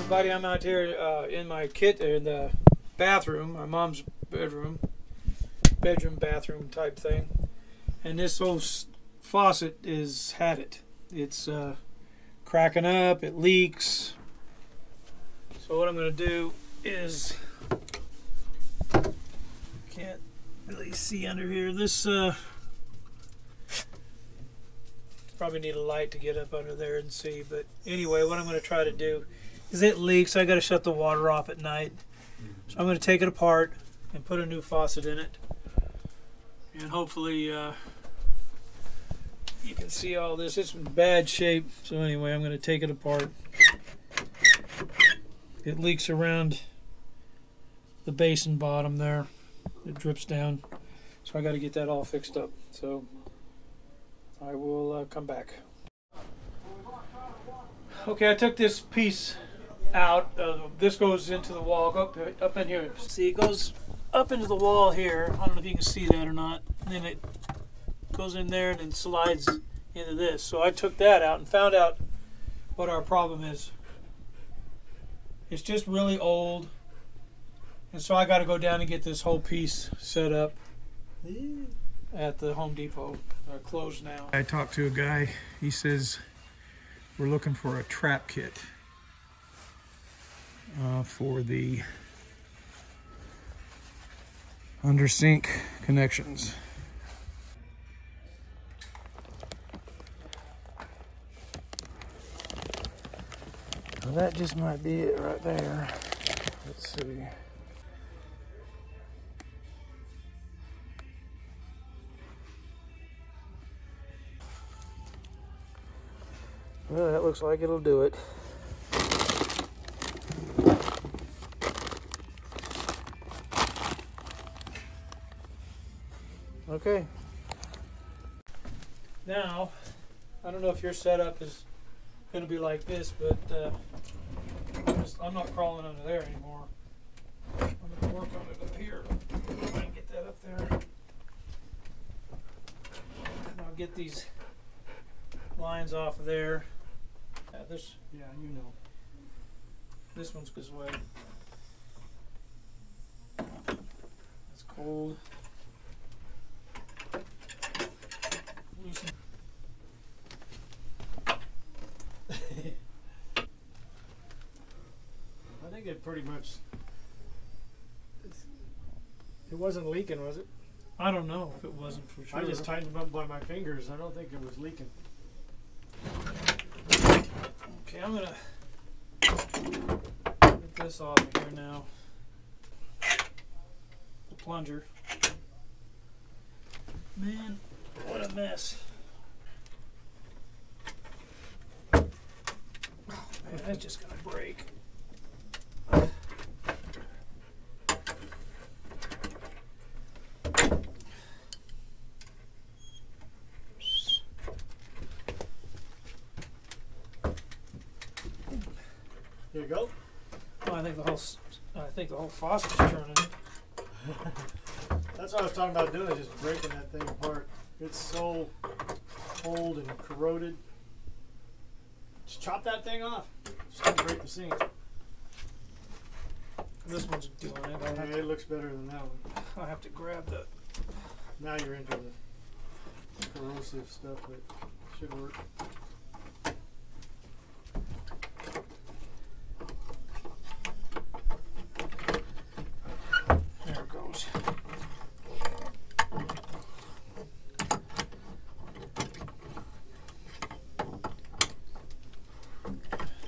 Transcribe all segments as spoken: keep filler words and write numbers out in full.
everybody. I'm out here uh, in my kit in the bathroom, my mom's bedroom, bedroom bathroom type thing, and this old faucet is had it. It's uh, cracking up. It leaks. So what I'm going to do is, can't really see under here. This uh, probably need a light to get up under there and see. But anyway, what I'm going to try to do is, it leaks. I got to shut the water off at night. So I'm going to take it apart and put a new faucet in it, and hopefully uh, you can see all this. It's in bad shape. So anyway, I'm going to take it apart. It leaks around the basin bottom there. It drips down. So I got to get that all fixed up. So I will uh, come back. Okay, I took this piece out. Uh, this goes into the wall, up, up in here. See, it goes up into the wall here. I don't know if you can see that or not. And then it goes in there and then slides into this. So I took that out and found out what our problem is. It's just really old, and so I got to go down and get this whole piece set up at the Home Depot. They're closed now. I talked to a guy. He says we're looking for a trap kit uh, for the under sink connections. Well, that just might be it right there. Let's see. Well, that looks like it'll do it. Okay. Now, I don't know if your setup is going to be like this, but uh, I'm not crawling under there anymore. I'm going to work on it up here. Try and get that up there. And I'll get these lines off of there. Yeah, this, yeah, you know. This one's this way. It's cold. Loosen. I think it pretty much, it wasn't leaking, was it? I don't know if it wasn't for sure. I just tightened them up by my fingers. I don't think it was leaking. Okay, I'm gonna get this off of here now. The plunger. Man, what a mess. Man, that's just gonna break. There you go. Oh, I think the whole, I think the whole faucet's turning. That's what I was talking about doing, just breaking that thing apart. It's so old and corroded. Just chop that thing off. Just don't break the seams. This one's doing it. Yeah, it to, looks better than that one. I have to grab that. Now you're into the corrosive stuff, but it should work.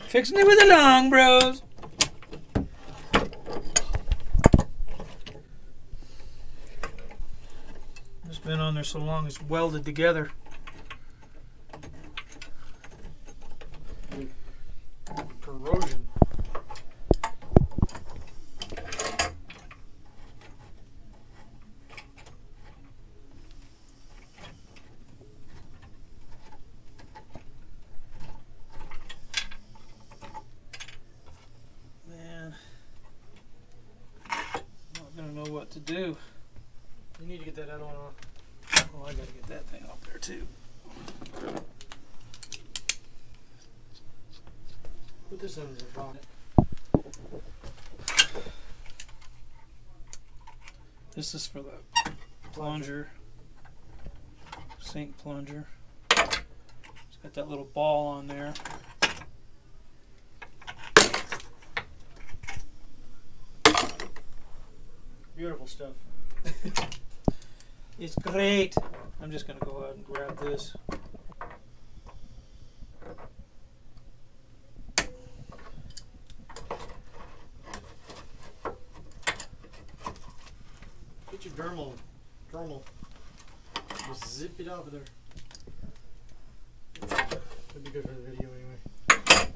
Fixin' it with the Long Bros. It's been on there so long it's welded together. Corrosion. To do. You need to get that other one off. Oh, I gotta get that thing off there too. Put this under the bonnet. This is for the plunger, sink plunger. It's got that little ball on there. Beautiful stuff. It's great. I'm just going to go ahead and grab this. Get your dermal, dermal. Just zip it out of there. That'd be good for the video anyway.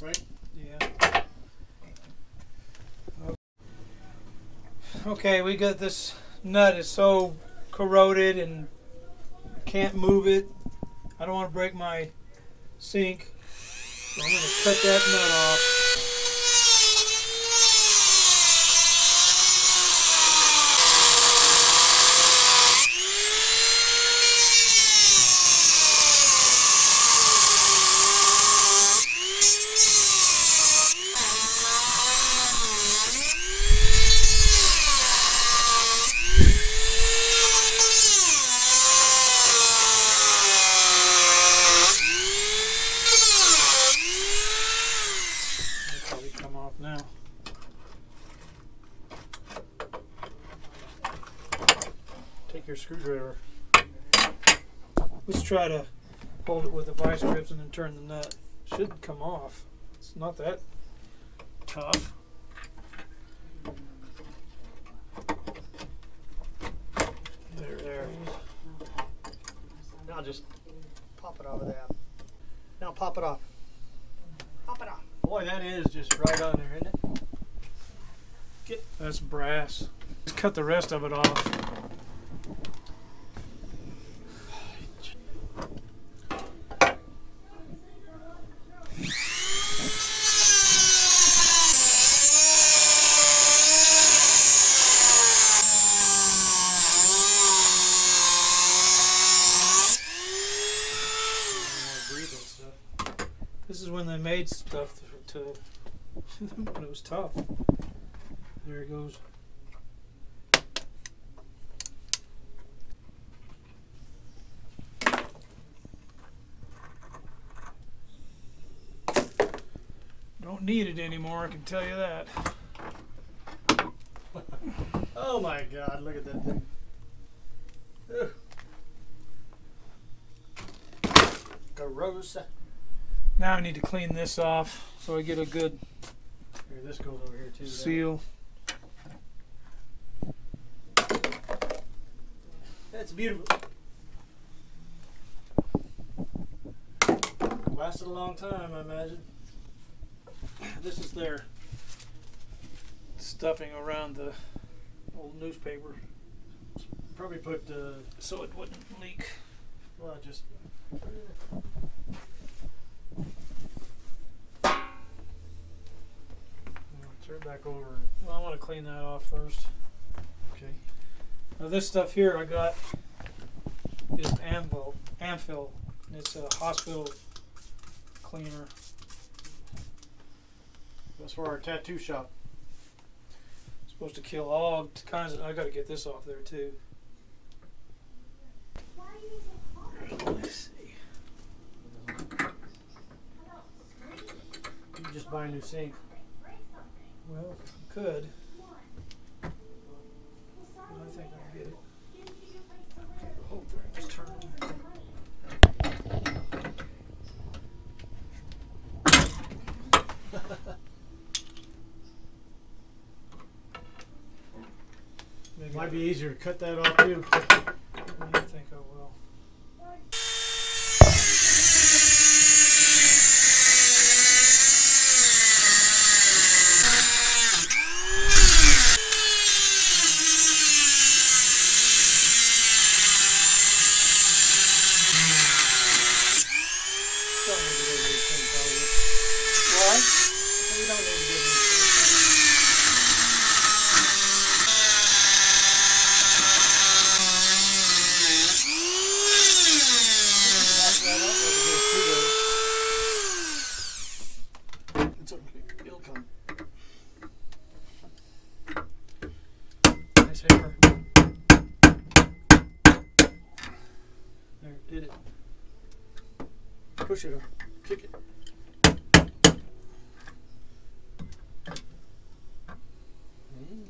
Right? Yeah. Okay, we got this nut is so corroded and can't move it. I don't want to break my sink, so I'm going to cut that nut off. Screwdriver. Let's try to hold it with the vice grips and then turn the nut. It should come off. It's not that tough. There, there. Now just pop it out of that. Now pop it off. Pop it off. Boy, that is just right on there, isn't it? Get. That's brass. Just cut the rest of it off. This is when they made stuff to, to it was tough. There it goes. Don't need it anymore, I can tell you that. Oh my God, look at that thing. Ugh. Gross. Now I need to clean this off so I get a good here, this goes over here too, seal. That's beautiful. Lasted a long time, I imagine. This is their stuffing around the old newspaper. Probably put uh, so it wouldn't leak. Well, just. Turn back over. Well, I want to clean that off first. Okay. Now this stuff here I got is Amphil. Amphil. It's a hospital cleaner. That's for our tattoo shop. It's supposed to kill all kinds of. I got to get this off there too. Let's see. You can just buy a new sink. Well, I could. But I think I'll get it. Okay, the whole thing just turn on. Maybe might be easier to cut that off too. I think I will. rice paper. There, did it. Push it up. Kick it.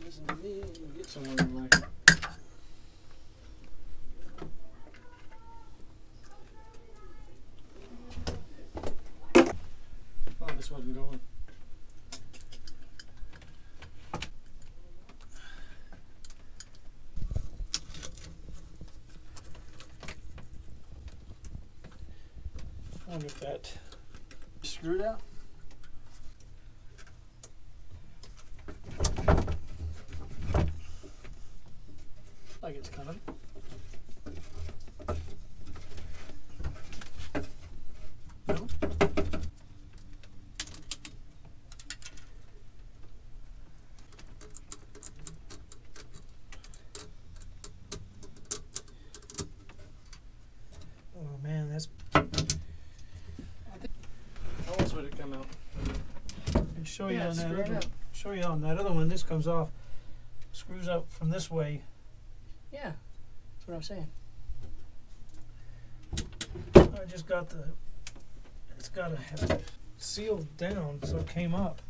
Listen to me, get somewhere in life. Oh, this wasn't going. I wonder if that screwed out. Like it's coming. No. Oh man, that's. I think. How else would it come out? And show yeah, you on that other. Out. Show you on that other one. This comes off. Screws up from this way. Yeah, that's what I'm saying. I just got the, it's got to have it sealed down so it came up.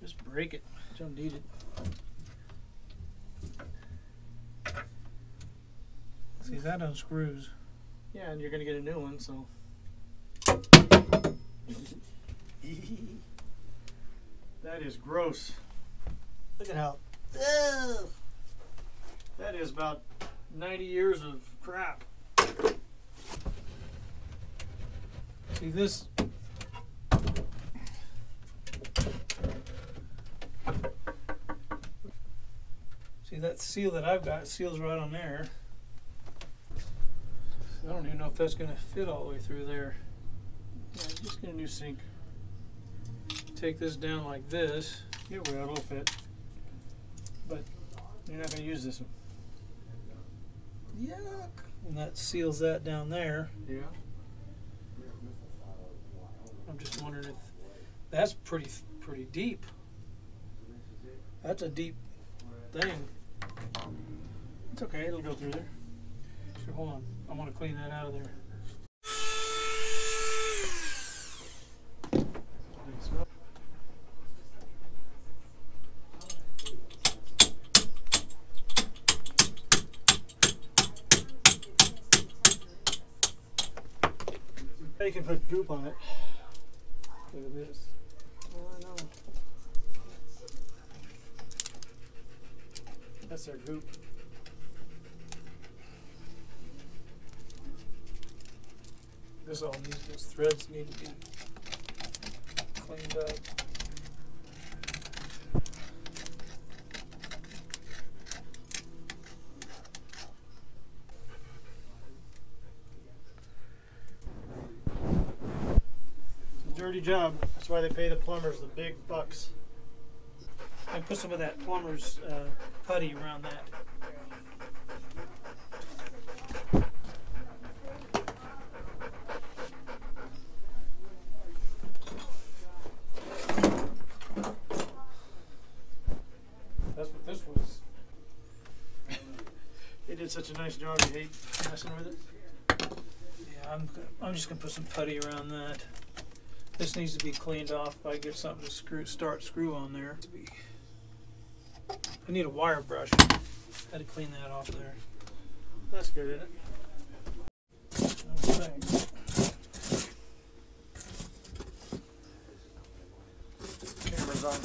Just break it, don't need it. See, that unscrews. Yeah, and you're going to get a new one, so. That is gross. Look at how, ugh. That is about ninety years of crap. See this, see that seal that I've got seals right on there. I don't even know if that's gonna fit all the way through there. Yeah, I'm just gonna do sink. Take this down like this, get where it'll fit. But you're not going to use this one. Yuck! And that seals that down there. Yeah. I'm just wondering if that's pretty pretty deep. That's a deep thing. It's okay. It'll go through there. So hold on. I want to clean that out of there. You can put goop on it. Look at this. Oh, I know. That's our goop. This all needs, those threads need to be cleaned up. Dirty job. That's why they pay the plumbers the big bucks. I put some of that plumber's uh, putty around that. That's what this was. They did such a nice job. You hate messing with it. Yeah, I'm. I'm just gonna put some putty around that. This needs to be cleaned off. I get something to screw, start screw on there. I need a wire brush. I had to clean that off there. That's good, isn't it? Okay. Camera's on.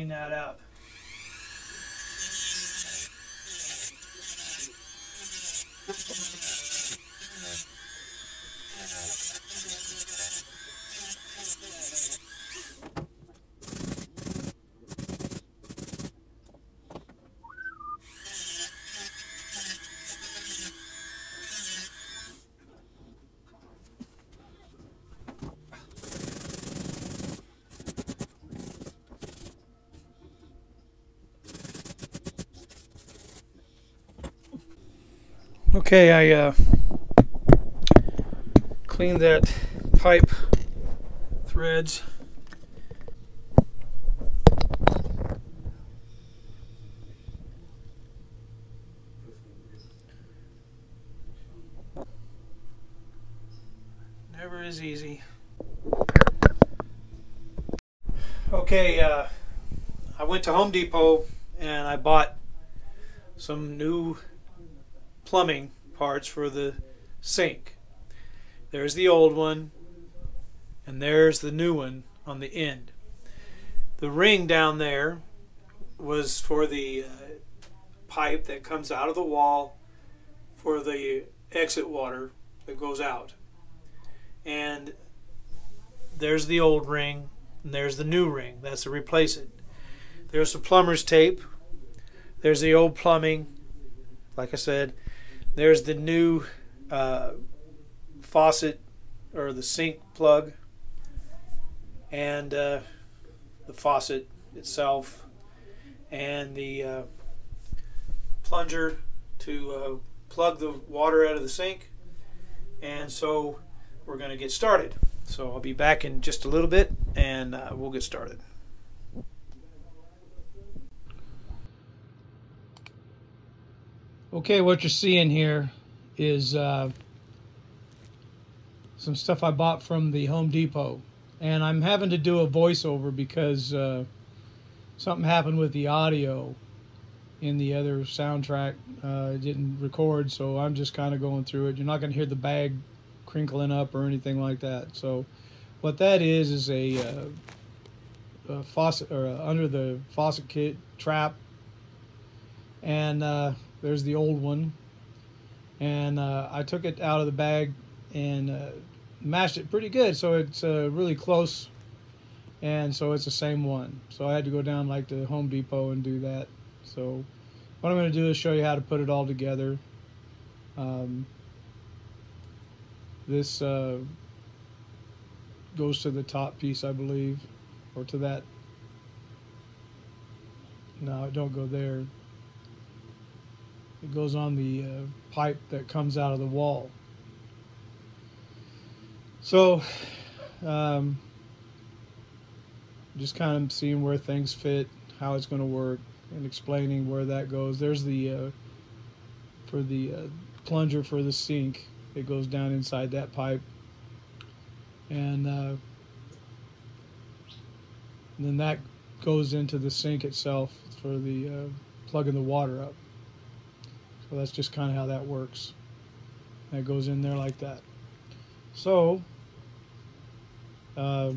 clean that up. Okay, I uh, cleaned that pipe threads. Never is easy. Okay, uh, I went to Home Depot and I bought some new plumbing parts for the sink. There's the old one and there's the new one on the end. The ring down there was for the uh, pipe that comes out of the wall for the exit water that goes out. And there's the old ring and there's the new ring. That's to replace it. There's the plumber's tape. There's the old plumbing, like I said. There's the new uh, faucet or the sink plug and uh, the faucet itself and the uh, plunger to uh, plug the water out of the sink. And so we're going to get started. So I'll be back in just a little bit and uh, we'll get started. Okay, what you're seeing here is uh, some stuff I bought from the Home Depot. And I'm having to do a voiceover because uh, something happened with the audio in the other soundtrack. Uh, it didn't record, so I'm just kind of going through it. You're not going to hear the bag crinkling up or anything like that. So what that is is a, uh, a faucet or a under the faucet kit trap. And uh, there's the old one, and uh, I took it out of the bag and uh, mashed it pretty good, so it's uh, really close, and so it's the same one. So I had to go down like to Home Depot and do that. So what I'm going to do is show you how to put it all together. Um, this uh, goes to the top piece, I believe, or to that. No, it don't go there. It goes on the uh, pipe that comes out of the wall. So, um, just kind of seeing where things fit, how it's going to work, and explaining where that goes. There's the, uh, for the uh, plunger for the sink. It goes down inside that pipe. And, uh, and then that goes into the sink itself for the uh, plugging the water up. So that's just kind of how that works. That goes in there like that. So, uh,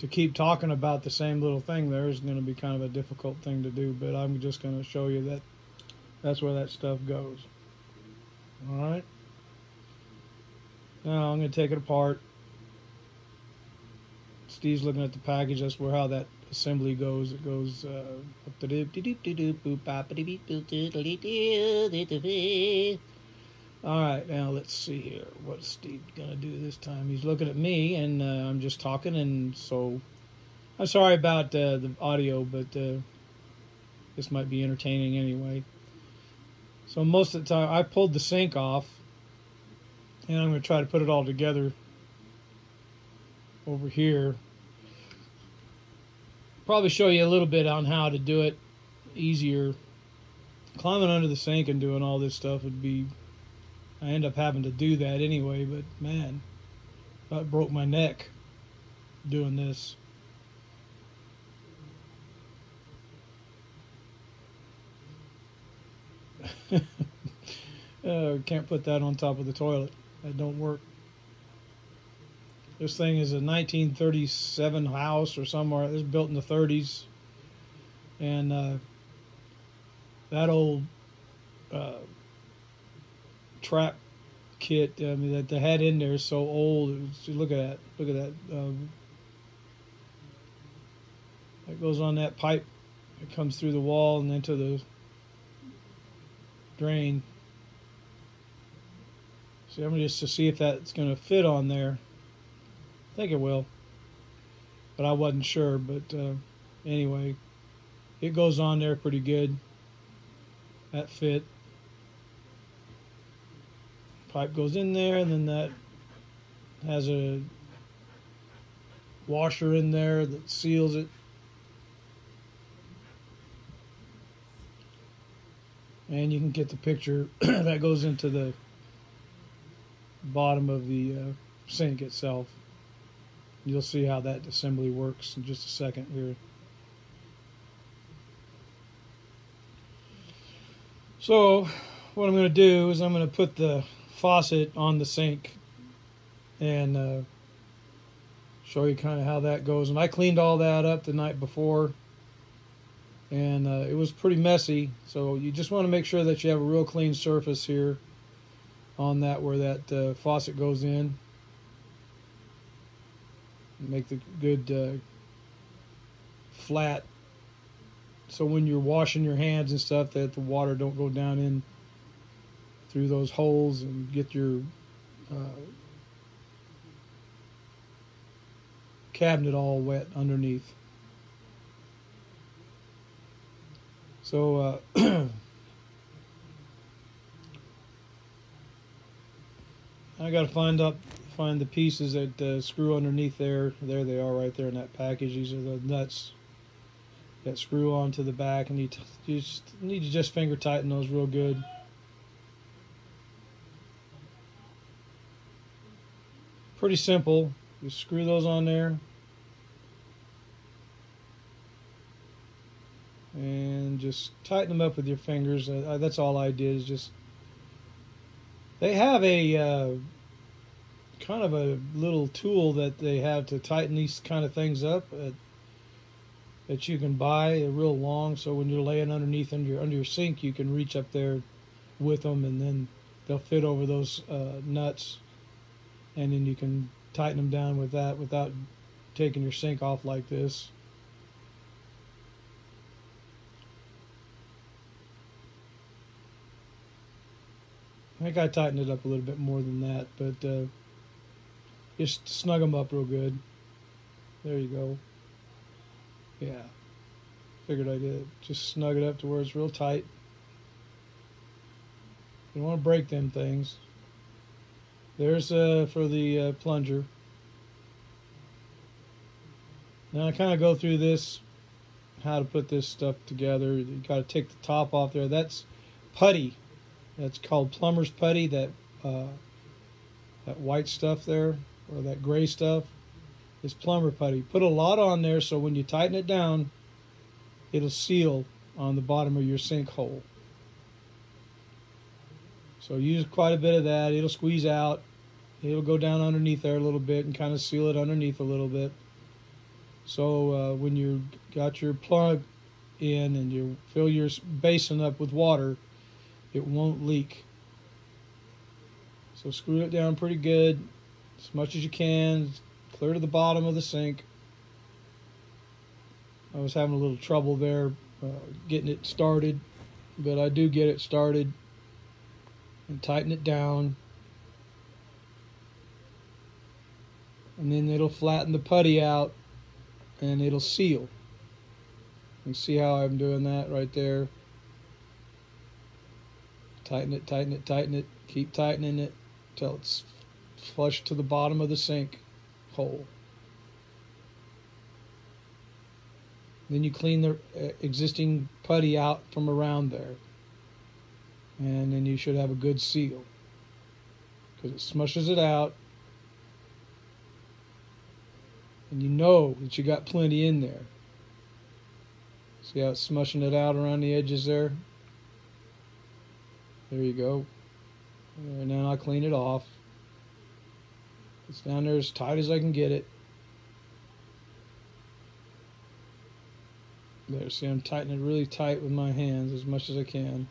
to keep talking about the same little thing there is going to be kind of a difficult thing to do, but I'm just going to show you that that's where that stuff goes. All right. Now I'm going to take it apart. Steve's looking at the package. That's where how that assembly goes. It goes uh, all right, now let's see here. What's Steve gonna do this time? He's looking at me and uh, I'm just talking, and so I'm sorry about uh, the audio, but uh, this might be entertaining anyway. So most of the time I pulled the sink off and I'm gonna try to put it all together over here. Probably show you a little bit on how to do it easier. Climbing under the sink and doing all this stuff would be, I end up having to do that anyway, but man, about broke my neck doing this. uh, can't put that on top of the toilet. That don't work. This thing is a nineteen thirty-seven house or somewhere. It was built in the thirties. And uh, that old uh, trap kit, I mean, that they had in there is so old. It was, look at that. Look at that. Um, that goes on that pipe. It comes through the wall and into the drain. See, I'm just to see if that's going to fit on there. I think it will, but I wasn't sure. But uh, anyway, it goes on there pretty good. That fit. Pipe goes in there, and then that has a washer in there that seals it. And you can get the picture. That goes into the bottom of the uh, sink itself. You'll see how that assembly works in just a second here. So what I'm going to do is I'm going to put the faucet on the sink and uh, show you kind of how that goes. And I cleaned all that up the night before. And uh, it was pretty messy, so you just want to make sure that you have a real clean surface here on that where that uh, faucet goes in. Make the good uh, flat, so when you're washing your hands and stuff that the water don't go down in through those holes and get your uh, cabinet all wet underneath. So uh, I got to find up, find the pieces that uh, screw underneath there. There they are, right there in that package. These are the nuts that screw onto the back, and you, t you just need to just finger tighten those real good. Pretty simple. You screw those on there. And just tighten them up with your fingers. Uh, that's all I did. Is just they have a uh, kind of a little tool that they have to tighten these kind of things up uh, that you can buy. They're real long, so when you're laying underneath under your under your sink, you can reach up there with them, and then they'll fit over those uh, nuts, and then you can tighten them down with that without taking your sink off like this. I think I tightened it up a little bit more than that, but uh, just snug them up real good. There you go. Yeah, figured I did. Just snug it up to where it's real tight. You don't want to break them things. There's uh, for the uh, plunger. Now I kind of go through this, how to put this stuff together. You got to take the top off there. That's putty. That's called plumber's putty, that uh, that white stuff there, or that gray stuff, is plumber putty. Put a lot on there so when you tighten it down, it'll seal on the bottom of your sink hole. So use quite a bit of that. It'll squeeze out. It'll go down underneath there a little bit and kind of seal it underneath a little bit. So uh, when you got your plug in and you fill your basin up with water, it won't leak. So screw it down pretty good, as much as you can, clear to the bottom of the sink. I was having a little trouble there uh, getting it started, but I do get it started and tighten it down. And then it'll flatten the putty out and it'll seal. You see how I'm doing that right there? Tighten it, tighten it, tighten it. Keep tightening it till it's flush to the bottom of the sink hole. Then you clean the existing putty out from around there. And then you should have a good seal, because it smushes it out. And you know that you got plenty in there. See how it's smushing it out around the edges there? There you go. And then I clean it off. It's down there as tight as I can get it. There, see, I'm tightening it really tight with my hands as much as I can.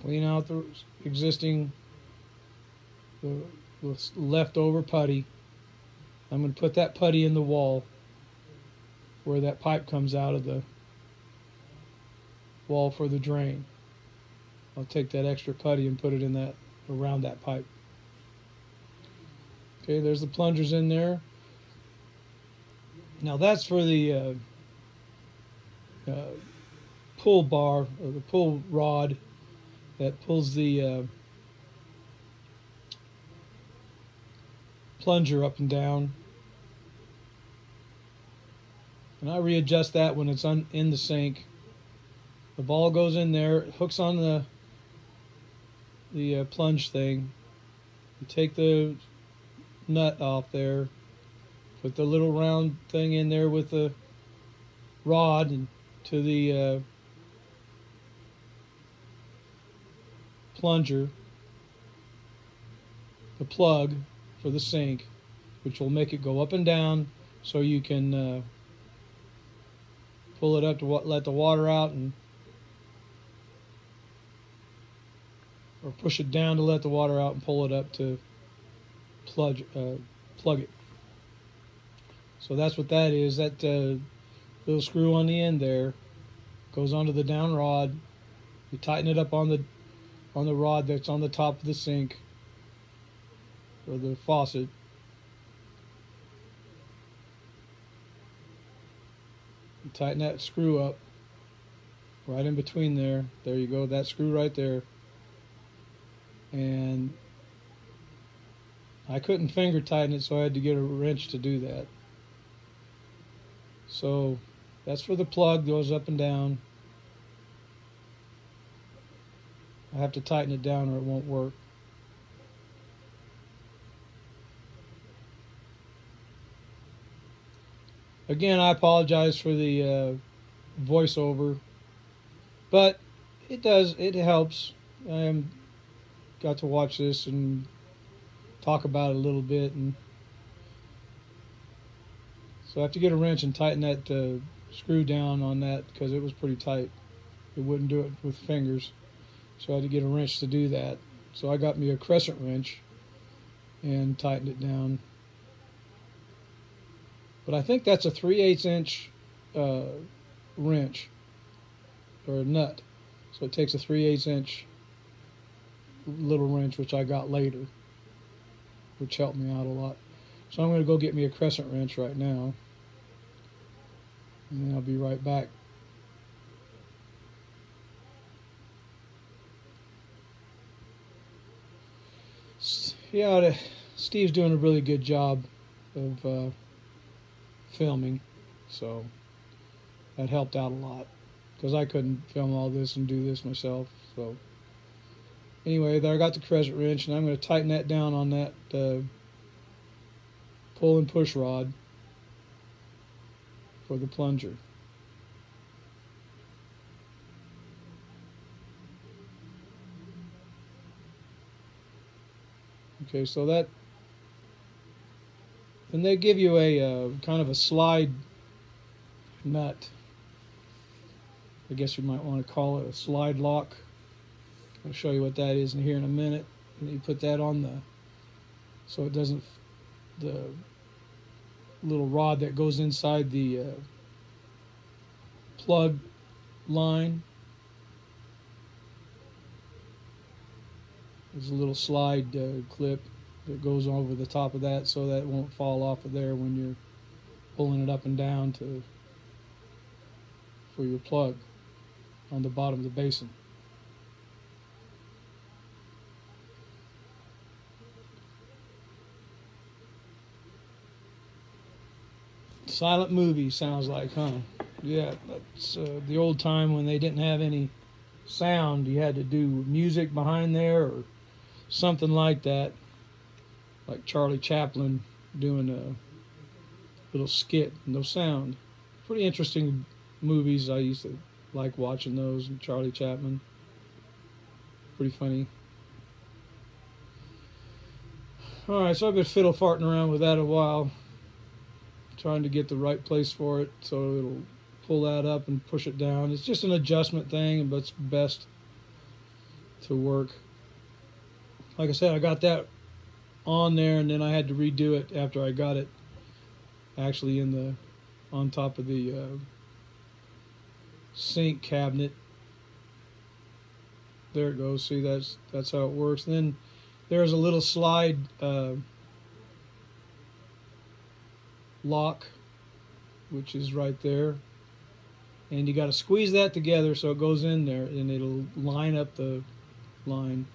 Clean out the existing, the, the leftover putty. I'm going to put that putty in the wall where that pipe comes out of the wall for the drain. I'll take that extra putty and put it in that, around that pipe. Okay, there's the plungers in there. Now that's for the uh, uh, pull bar, or the pull rod that pulls the uh, plunger up and down. And I readjust that when it's on, in the sink. The ball goes in there, it hooks on the the uh, plunge thing. You take the nut off there, put the little round thing in there with the rod and to the uh, plunger, the plug for the sink, which will make it go up and down so you can uh, pull it up to let the water out, and or push it down to let the water out and pull it up to plug, uh, plug it. So that's what that is. That uh, little screw on the end there goes onto the down rod. You tighten it up on the on the rod that's on the top of the sink or the faucet. You tighten that screw up right in between there. There you go. That screw right there. And I couldn't finger tighten it, so I had to get a wrench to do that. So that's for the plug, goes up and down. I have to tighten it down or it won't work. Again, I apologize for the uh, voiceover, but it does, it helps. I am got to watch this and talk about it a little bit, and so I have to get a wrench and tighten that uh, screw down on that because it was pretty tight. It wouldn't do it with fingers, so I had to get a wrench to do that. So I got me a crescent wrench and tightened it down. But I think that's a three eighths inch uh, wrench or nut, so it takes a three eighths inch little wrench, which I got later, which helped me out a lot. So I'm going to go get me a crescent wrench right now, and then I'll be right back. Yeah, Steve's doing a really good job of uh, filming, so that helped out a lot because I couldn't film all this and do this myself. So anyway, there I got the crescent wrench, and I'm going to tighten that down on that uh, pull and push rod for the plunger. Okay, so that, and they give you a uh, kind of a slide nut. I guess you might want to call it a slide lock. I'll show you what that is in here in a minute. And you put that on the, so it doesn't, the little rod that goes inside the uh, plug line. There's a little slide uh, clip that goes over the top of that so that it won't fall off of there when you're pulling it up and down to for your plug on the bottom of the basin. Silent movie sounds like, huh? Yeah, that's uh, the old time when they didn't have any sound. You had to do music behind there or something like that, like Charlie Chaplin doing a little skit, no sound. Pretty interesting movies. I used to like watching those, and Charlie Chaplin, pretty funny. Alright, so I've been fiddle farting around with that a while, trying to get the right place for it so it'll pull that up and push it down. It's just an adjustment thing, but it's best to work. Like I said, I got that on there and then I had to redo it after I got it actually in the on top of the uh, sink cabinet. There it goes. See, that's that's how it works. And then there's a little slide uh, lock, which is right there, and you got to squeeze that together so it goes in there and it'll line up the line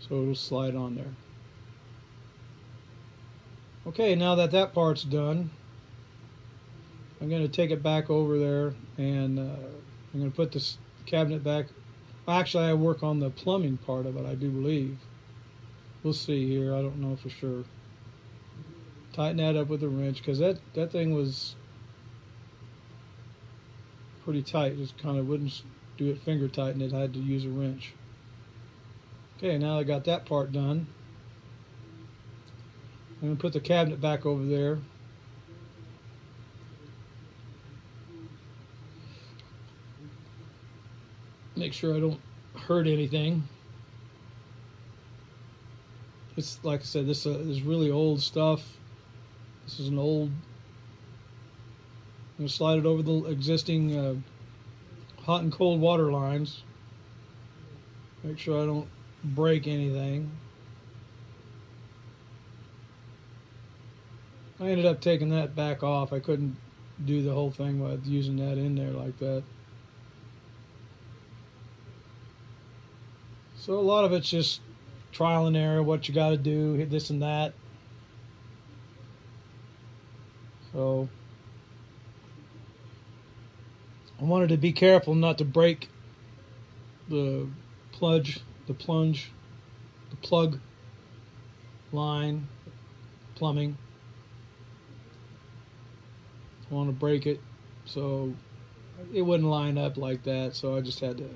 so it'll slide on there. Okay, now that that part's done, I'm going to take it back over there and uh, I'm going to put this cabinet back. Actually, I work on the plumbing part of it, I do believe. We'll see here. I don't know for sure. Tighten that up with a wrench because that, that thing was pretty tight. Just kind of wouldn't do it finger tighten it. I had to use a wrench. Okay, now I got that part done. I'm going to put the cabinet back over there. Make sure I don't hurt anything. It's like I said, this uh, is really old stuff. This is an old. I'm gonna slide it over the existing uh, hot and cold water lines. Make sure I don't break anything. I ended up taking that back off. I couldn't do the whole thing by using that in there like that. So a lot of it's just trial and error, what you got to do, hit this and that. So I wanted to be careful not to break the plunge, the plunge, the plug line, plumbing. I want to break it, so it wouldn't line up like that. So I just had to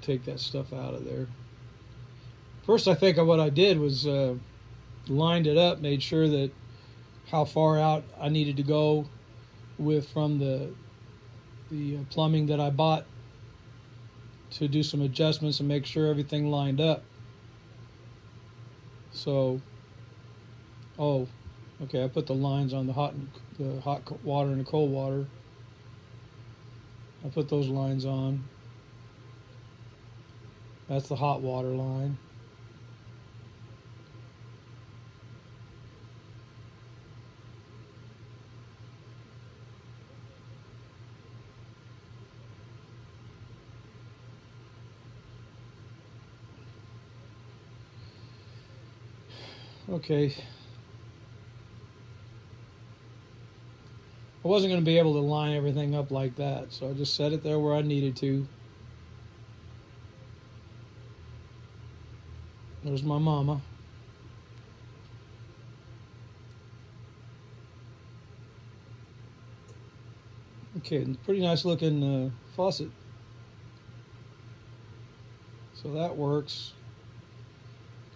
take that stuff out of there. First, I think what I did was uh, lined it up, made sure that how far out I needed to go with from the the plumbing that I bought to do some adjustments and make sure everything lined up. So, oh, okay, I put the lines on the hot and the hot water and the cold water. I put those lines on. That's the hot water line. Okay. I wasn't going to be able to line everything up like that, so I just set it there where I needed to. There's my mama. Okay, pretty nice looking uh, faucet. So that works.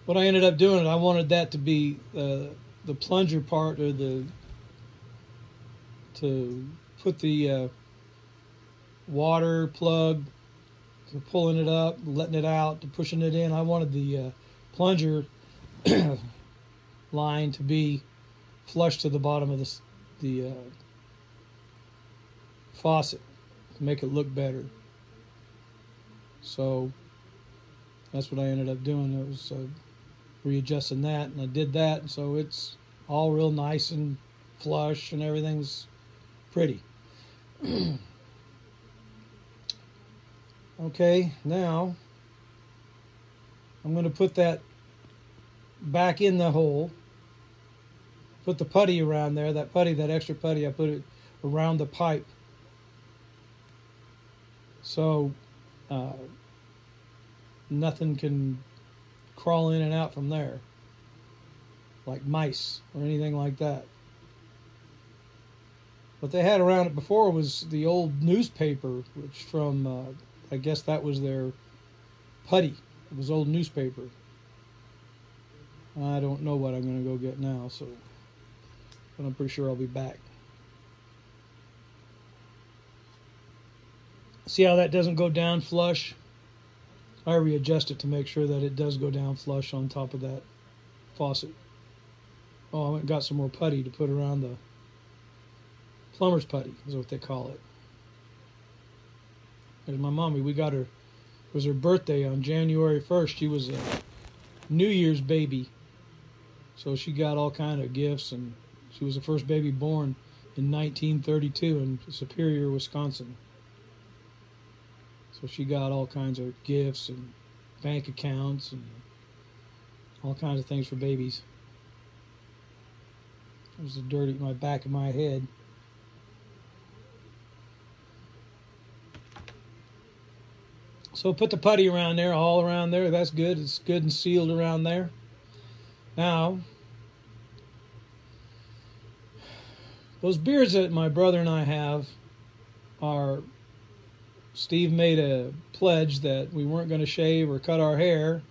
What I ended up doing, I wanted that to be uh, the plunger part, or the to put the uh, water plug, to pulling it up, letting it out, to pushing it in. I wanted the uh, plunger line to be flush to the bottom of the, the uh, faucet to make it look better. So that's what I ended up doing. It was uh, readjusting that, and I did that, and so it's all real nice and flush and everything's pretty. Okay, now I'm going to put that back in the hole, put the putty around there, that putty, that extra putty, I put it around the pipe. So uh, nothing can crawl in and out from there, like mice or anything like that. What they had around it before was the old newspaper, which from, uh, I guess that was their putty. It was old newspaper. I don't know what I'm going to go get now, so, but I'm pretty sure I'll be back. See how that doesn't go down flush? I readjust it to make sure that it does go down flush on top of that faucet. Oh, I went and got some more putty to put around the plumber's putty, is what they call it. There's my mommy. We got her, it was her birthday on January first. She was a New Year's baby. So she got all kind of gifts, and she was the first baby born in nineteen thirty-two in Superior, Wisconsin. So she got all kinds of gifts and bank accounts and all kinds of things for babies. It was the dirt at my back of my head. So put the putty around there, all around there. That's good. It's good and sealed around there. Now, those beers that my brother and I have are... Steve made a pledge that we weren't going to shave or cut our hair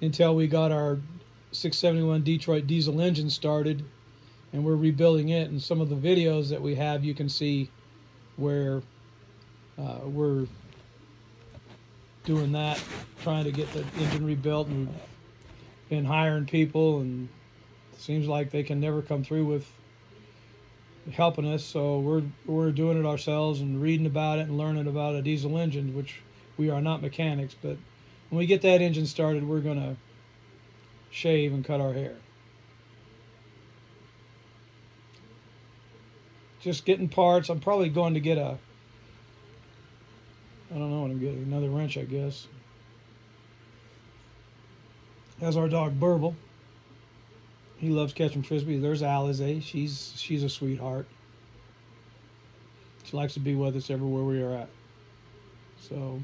until we got our six seventy-one Detroit Diesel engine started, and we're rebuilding it. And some of the videos that we have, you can see where uh, we're doing that, trying to get the engine rebuilt, and been hiring people, and it seems like they can never come through with helping us, so we're we're doing it ourselves and reading about it and learning about a diesel engine, which we are not mechanics, but when we get that engine started, we're gonna shave and cut our hair. Just getting parts. I'm probably going to get a, I don't know what I'm getting, another wrench, I guess. That's our dog Burble. He loves catching frisbees. There's Alize. She's she's a sweetheart. She likes to be with us everywhere we are at. So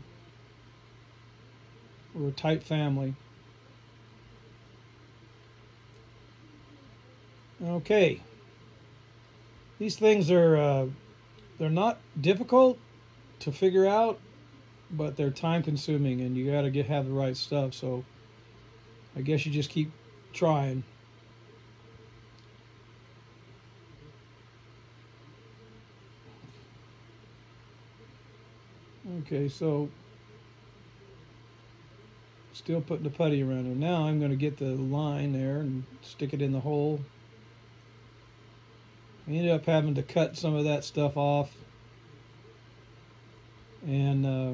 we're a tight family. Okay. These things are uh, they're not difficult to figure out, but they're time consuming, and you got to get have the right stuff. So I guess you just keep trying. Okay, so still putting the putty around it. Now I'm going to get the line there and stick it in the hole. I ended up having to cut some of that stuff off. And uh,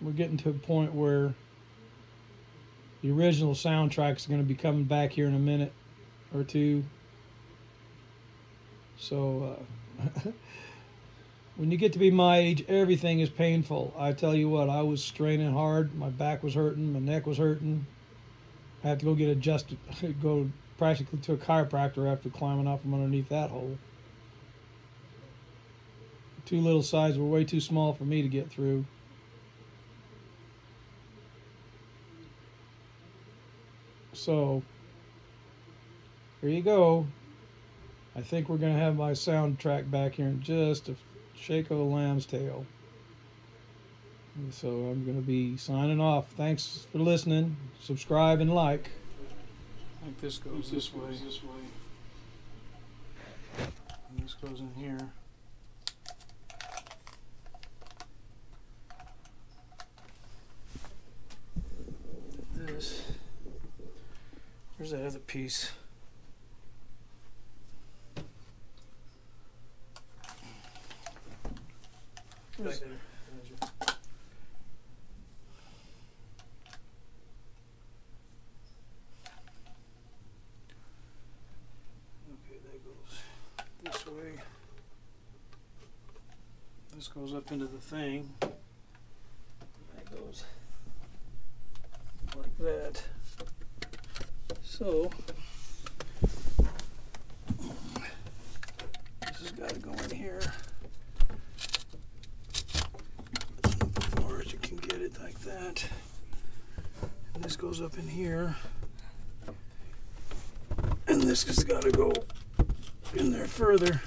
we're getting to a point where the original soundtrack is going to be coming back here in a minute or two. So... Uh, When you get to be my age, everything is painful. I tell you what, I was straining hard. My back was hurting. My neck was hurting. I had to go get adjusted, go practically to a chiropractor after climbing out from underneath that hole. The two little sides were way too small for me to get through. So, here you go. I think we're going to have my soundtrack back here in just a shake of a lamb's tail. And so I'm going to be signing off. Thanks for listening. Subscribe and like. I think this goes this way. This way. And this goes in here. This. Where's that other piece? Back there. Okay, that goes this way. This goes up into the thing. That goes like that. So this has got to go in here. Like that, and this goes up in here, and this has got to go in there further,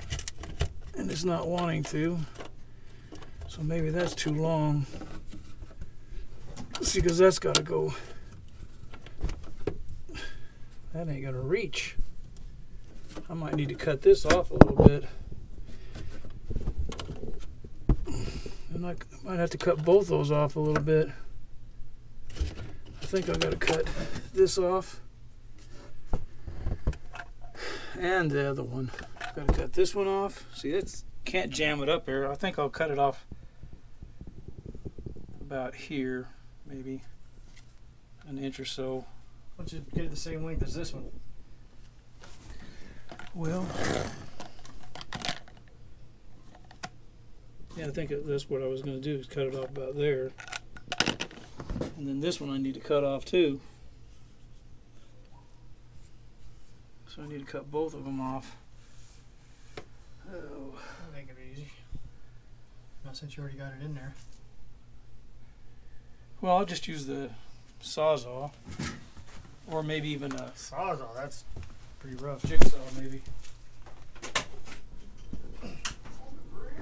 and it's not wanting to, so maybe that's too long. see, because that's got to go. That ain't going to reach. I might need to cut this off a little bit. And I might have to cut both those off a little bit. I think I've got to cut this off. And the other one. I've got to cut this one off. See, that's, can't jam it up here. I think I'll cut it off about here, maybe an inch or so. Why don't you get it the same length as this one? Well, yeah, I think that's what I was going to do, is cut it off about there. And then this one I need to cut off too. So I need to cut both of them off. Oh, that ain't gonna be easy. Not since you already got it in there. Well, I'll just use the sawzall, or maybe even a sawzall. That's pretty rough. Jigsaw, maybe. I've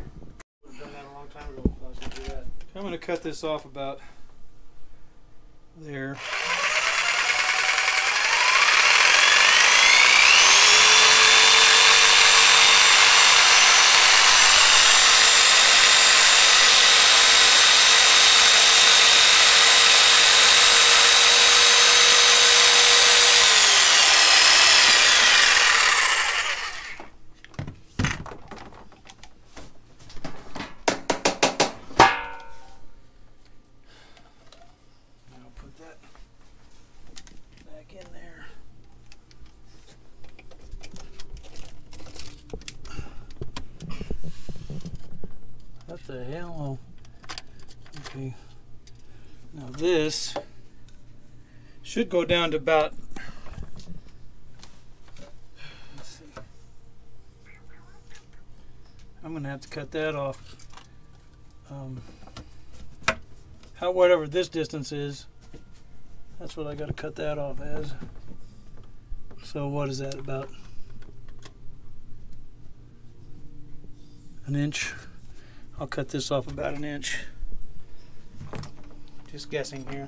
done that a long time ago. I was gonna do that. I'm gonna cut this off about there. The hell? Oh. Okay. Now this should go down to about, let's see. I'm gonna have to cut that off. Um, how whatever this distance is, that's what I gotta cut that off as. So what is that, about an inch? I'll cut this off about an inch. Just guessing here.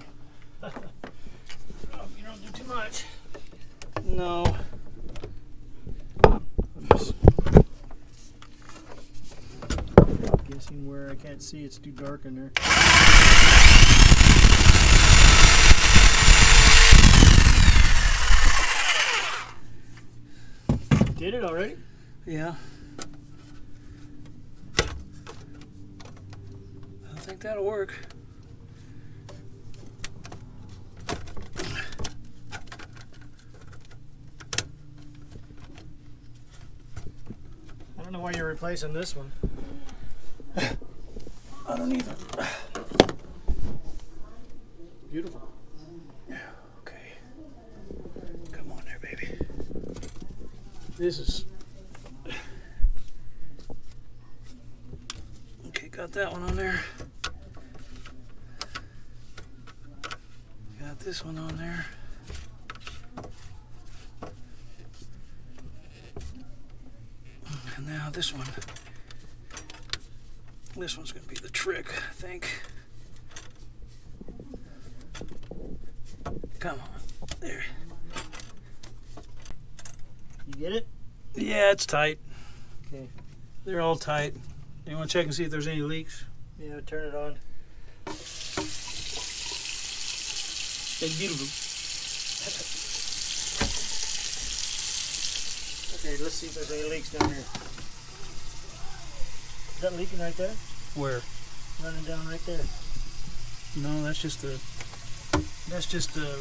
I hope you don't do too much. No. I'm just guessing where I can't see. It's too dark in there. Did it already? Yeah. I think that'll work. I don't know why you're replacing this one. I don't either. Beautiful. Okay. Come on there, baby. This is... Okay, got that one on there. This one on there. And now this one. This one's going to be the trick, I think. Come on. There. You get it? Yeah, it's tight. Okay. They're all tight. You want to check and see if there's any leaks? Yeah, turn it on. They're beautiful. Okay, let's see if there's any leaks down here. Is that leaking right there? Where? Running down right there. No, that's just a... That's just a...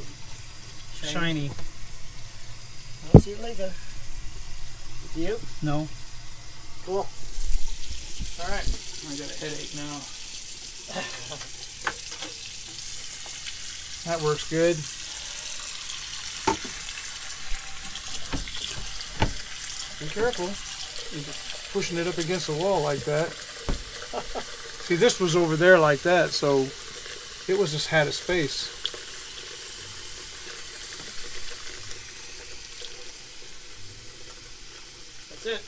Shiny. shiny. I don't see it leaking. Do you? No. Cool. Alright. I got a headache now. That works good. Be careful. You're pushing it up against the wall like that. See, this was over there like that, so it was just had a space. That's it.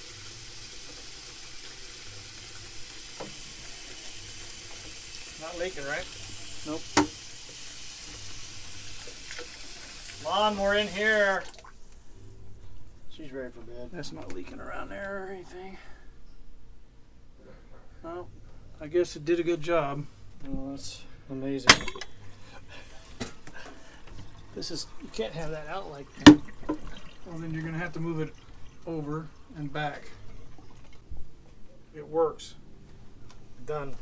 Not leaking, right? Nope. on, we're in here. She's ready for bed. That's not leaking around there or anything. Well, I guess it did a good job. Well, that's amazing. This is, you can't have that out like that. Well, then you're going to have to move it over and back. It works. Done.